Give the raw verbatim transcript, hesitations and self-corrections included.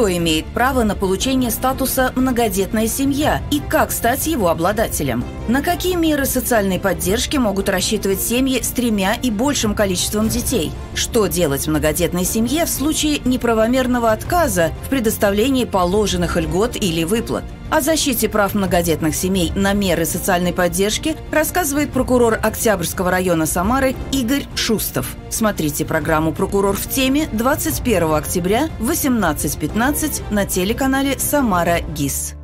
кто имеет право на получение статуса «многодетная семья» и как стать его обладателем. На какие меры социальной поддержки могут рассчитывать семьи с тремя и большим количеством детей? Что делать многодетной семье в случае неправомерного отказа в предоставлении положенных льгот или выплат? О защите прав многодетных семей на меры социальной поддержки рассказывает прокурор Октябрьского района Самары Игорь Шустов. Смотрите программу «Прокурор в теме» двадцать первого октября в восемнадцать пятнадцать на телеканале «Самара ГИС».